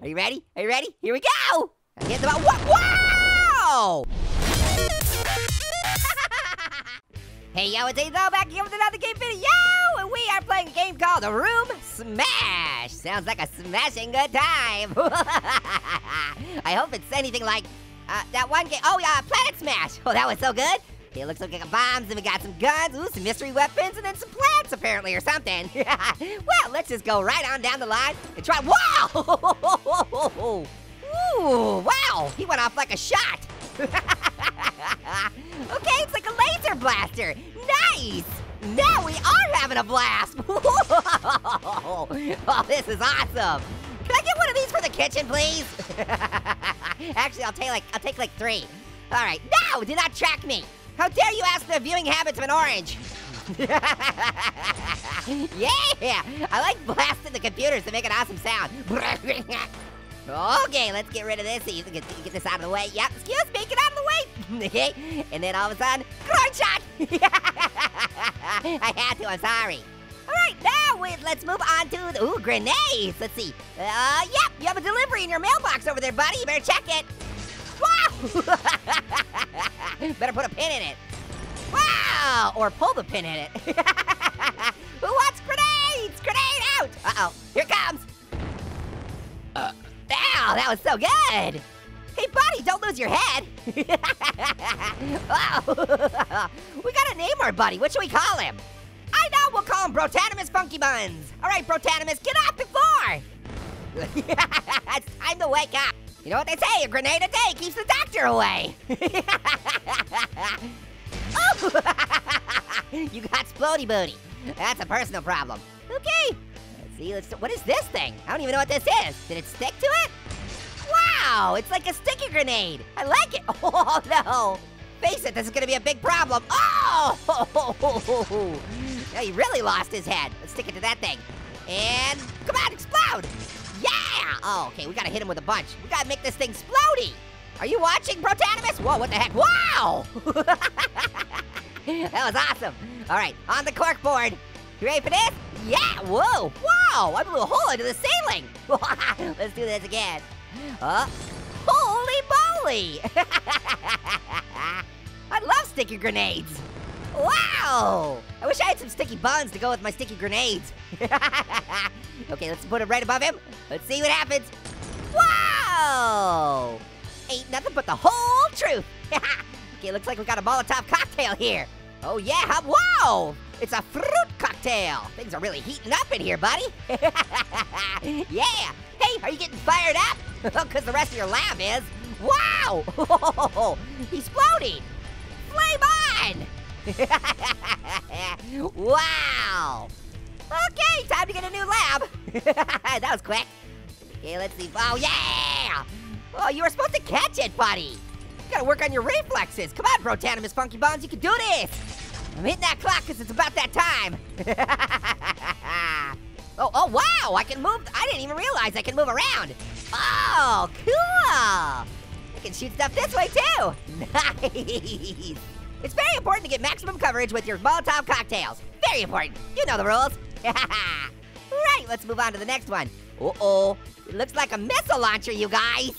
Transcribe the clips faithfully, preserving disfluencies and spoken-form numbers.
Are you ready? Are you ready? Here we go! I hit the ball. Whoa! Whoa! Hey, yo, it's Azo back here with another game video, and we are playing a game called Room Smash. Sounds like a smashing good time. I hope it's anything like uh, that one game. Oh, yeah, uh, Planet Smash. Oh, that was so good. It looks like we got bombs, and we got some guns, ooh, some mystery weapons, and then some plants, apparently, or something. Well, let's just go right on down the line and try. Wow! Ooh, wow, he went off like a shot. Okay, it's like a laser blaster. Nice! Now we are having a blast. Whoa! Oh, this is awesome. Can I get one of these for the kitchen, please? Actually, I'll take like I'll take like three. All right. No, do not track me. How dare you ask the viewing habits of an orange? Yeah! I like blasting the computers to make an awesome sound. Okay, let's get rid of this so you can get, get this out of the way. Yep, excuse me, get out of the way! Okay, and then all of a sudden, crowd shot! I had to, I'm sorry. All right, now we, let's move on to, the, ooh, grenades! Let's see. Uh, yep, you have a delivery in your mailbox over there, buddy. You better check it. Wow! Better put a pin in it. Wow! Or pull the pin in it. Who wants grenades? Grenade out! Uh-oh, here it comes! Uh. Wow, that was so good! Hey, buddy, don't lose your head! Oh. We gotta name our buddy. What should we call him? I know, we'll call him Brotanimous Funky Buns. All right, Brotanimous, get off the floor! It's time to wake up. You know what they say, a grenade a day keeps the doctor away. Oh. You got splody booty. That's a personal problem. Okay. See, let's, what is this thing? I don't even know what this is. Did it stick to it? Wow, it's like a sticky grenade. I like it. Oh, no. Face it, this is gonna be a big problem. Oh! Now he really lost his head. Let's stick it to that thing. And come on, explode. Yeah! Oh, okay, we gotta hit him with a bunch. We gotta make this thing splody. Are you watching, Brotanimous? Whoa, what the heck? Wow! That was awesome. All right, on the corkboard. You ready for this? Yeah, whoa, wow, I blew a hole into the ceiling. Let's do this again. Oh, holy moly. I love sticky grenades. Wow, I wish I had some sticky buns to go with my sticky grenades. Okay, let's put it right above him. Let's see what happens. Wow, ain't nothing but the whole truth. Okay, looks like we got a Molotov cocktail here. Oh yeah, whoa, it's a fruit cocktail. Things are really heating up in here, buddy. Yeah, hey, are you getting fired up? Cause the rest of your lab is. Wow, he's floating. Flame on. Wow. Okay, time to get a new lab. That was quick. Okay, let's see, oh yeah. Oh, you were supposed to catch it, buddy. You gotta work on your reflexes. Come on, Brotanimous Funky Buns, you can do this. I'm hitting that clock because it's about that time. oh, oh, wow, I can move. I didn't even realize I can move around. Oh, cool. I can shoot stuff this way too. Nice. It's very important to get maximum coverage with your Molotov cocktails. Very important. You know the rules. Right, let's move on to the next one. Uh-oh, it looks like a missile launcher, you guys.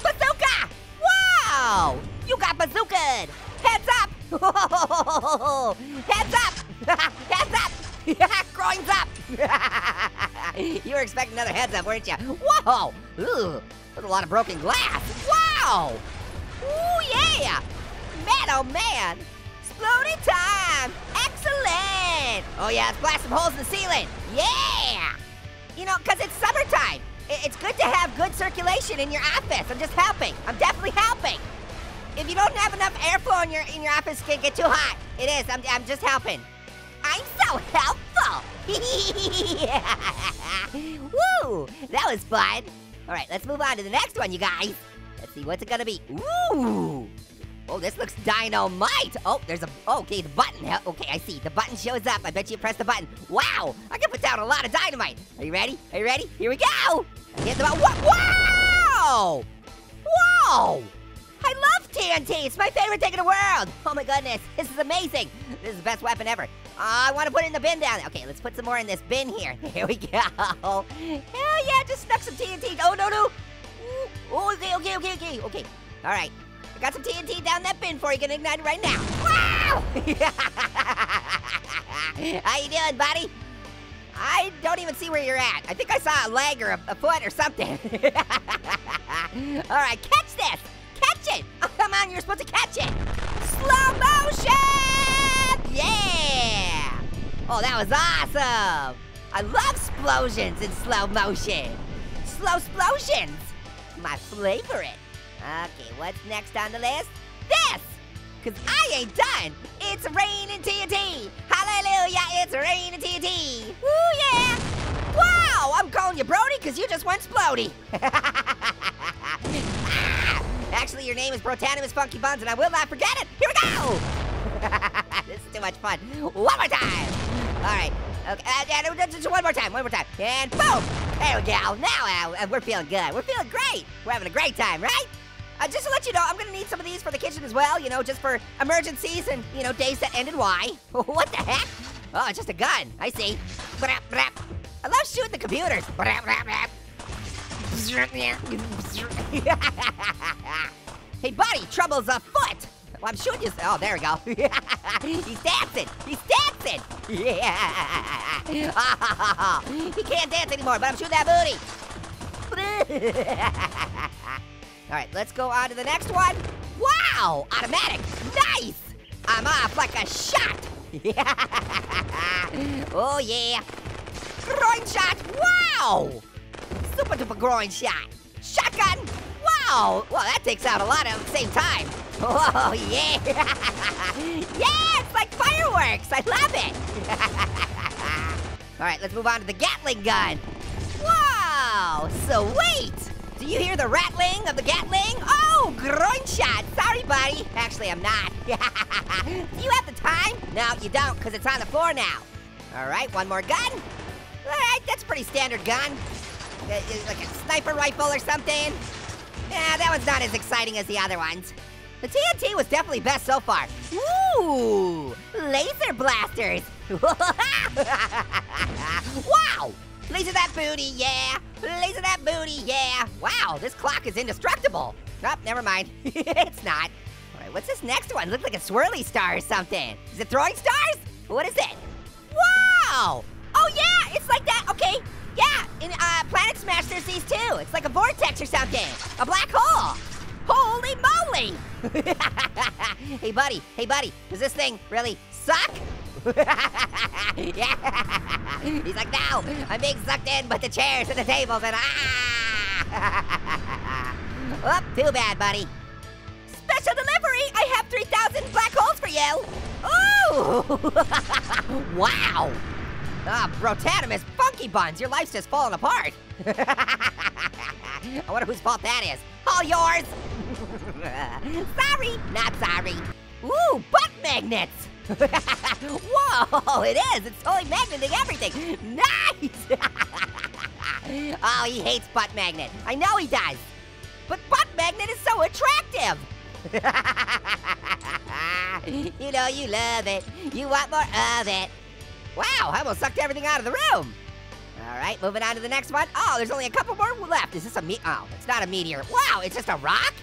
Bazooka! Wow! You got bazooka! Heads up! Whoa. Heads up! Heads up! Groin's up! You were expecting another heads up, weren't you? Whoa! Ooh, there's a lot of broken glass. Wow! Ooh, yeah! Man, oh man! Exploding time! Excellent! Oh yeah, let's blast some holes in the ceiling. Yeah! You know, cause it's summertime. It's good to have good circulation in your office. I'm just helping. I'm definitely helping. If you don't have enough airflow in your in your office, it can get too hot. It is. I'm I'm just helping. I'm so helpful. Woo! That was fun. All right, let's move on to the next one, you guys. Let's see what's it gonna be. Ooh! Oh, this looks dynamite. Oh, there's a okay the button. Okay, I see. The button shows up. I bet you press the button. Wow! I can put down a lot of dynamite. Are you ready? Are you ready? Here we go! Hit the button. Whoa! Whoa! I love T N T. It's my favorite thing in the world. Oh my goodness, this is amazing. This is the best weapon ever. I want to put it in the bin down there. Okay, let's put some more in this bin here. Here we go. Hell yeah, just stuck some T N T. Oh, no, no. Oh, okay, okay, okay, okay. Okay, all right. I got some T N T down that bin for you. Gonna ignite it right now. Wow! How you doing, buddy? I don't even see where you're at. I think I saw a leg or a, a foot or something. All right, catch this. Catch it. Oh, come on, you're supposed to catch it. Slow motion! Yeah! Oh, that was awesome. I love explosions in slow motion. Slow explosions. My favorite. Okay, what's next on the list? This! Because I ain't done. It's raining T N T. Hallelujah, it's raining T N T. Woo, yeah. Wow, I'm calling you Brody because you just went splody. Ah, actually, your name is Brotanimous Funky Buns, and I will not forget it. Here we go. This is too much fun. One more time. All right. Okay, uh, uh, just one more time, one more time. And boom. There we go. Now uh, we're feeling good. We're feeling great. We're having a great time, right? Uh, just to let you know, I'm gonna need some of these for the kitchen as well, you know, just for emergencies and, you know, days that end in Y. What the heck? Oh, it's just a gun. I see. I love shooting the computers. Hey, buddy, trouble's afoot. Well, I'm shooting you. Oh, there we go. He's dancing. He's dancing. Yeah. Oh, he can't dance anymore, but I'm shooting that booty. All right, let's go on to the next one. Wow, automatic, nice. I'm off like a shot. Oh yeah, groin shot, wow. Super duper groin shot. Shotgun, wow. Well, that takes out a lot at the same time. Oh yeah. Yeah, it's like fireworks, I love it. All right, let's move on to the Gatling gun. Wow, sweet. Do you hear the rattling of the Gatling? Oh, groin shot. Sorry, buddy. Actually, I'm not. Do you have the time? No, you don't, because it's on the floor now. All right, one more gun. All right, that's a pretty standard gun. It's like a sniper rifle or something. Yeah, that one's not as exciting as the other ones. The T N T was definitely best so far. Ooh, laser blasters. Wow. Laser that booty, yeah. Laser that booty, yeah. Wow, this clock is indestructible. Oh, never mind. It's not. All right, what's this next one? It looks like a swirly star or something. Is it throwing stars? What is it? Wow! Oh yeah, it's like that, okay. Yeah, in uh, Planet Smash, there's these too. It's like a vortex or something. A black hole. Holy moly! Hey buddy, hey buddy, does this thing really suck? Yeah. He's like, no, I'm being sucked in by the chairs and the tables and ah. Oh, too bad, buddy. Special delivery, I have three thousand black holes for you. Oh, wow. Ah, oh, Brotanimous Funky Buns, your life's just falling apart. I wonder whose fault that is. All yours. Sorry, not sorry. Ooh, butt magnets. Whoa, it is. It's totally magneting everything. Nice. Oh, he hates butt magnet. I know he does. But butt magnet is so attractive. You know you love it. You want more of it. Wow, I almost sucked everything out of the room. All right, moving on to the next one. Oh, there's only a couple more left. Is this a me- Oh, it's not a meteor. Wow, it's just a rock?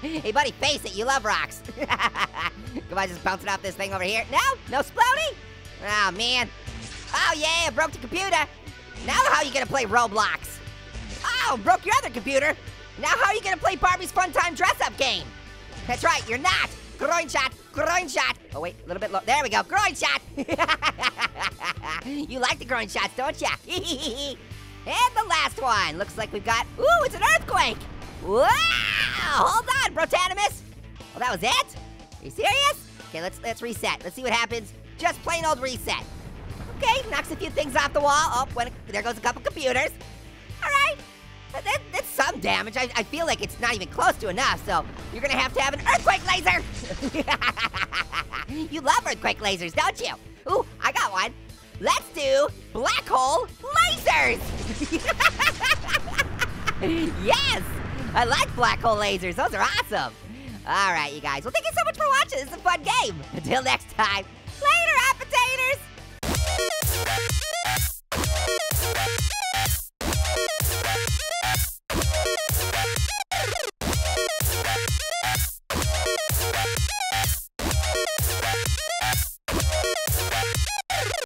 Hey, buddy, face it. You love rocks. Come on, just bounce it off this thing over here. No? No sploding? Oh, man. Oh, yeah, I broke the computer. Now how are you going to play Roblox? Oh, broke your other computer. Now how are you going to play Barbie's Fun Time dress-up game? That's right, you're not. Groin shot, groin shot. Oh, wait, a little bit low. There we go, groin shot. You like the groin shots, don't ya? And the last one. Looks like we've got, ooh, it's an earthquake. Wow, hold on, Brotanimous. Well, that was it? Are you serious? Okay, let's let's reset. Let's see what happens. Just plain old reset. Okay, knocks a few things off the wall. Oh, when, there goes a couple computers. All right, that, that's some damage. I, I feel like it's not even close to enough, so you're gonna have to have an earthquake laser. You love earthquake lasers, don't you? Ooh, I got one. Let's do black hole lasers. Yes, I like black hole lasers. Those are awesome. All right, you guys. Well, thank you so much for watching. It's a fun game. Until next time, later, appetators! We'll be right back.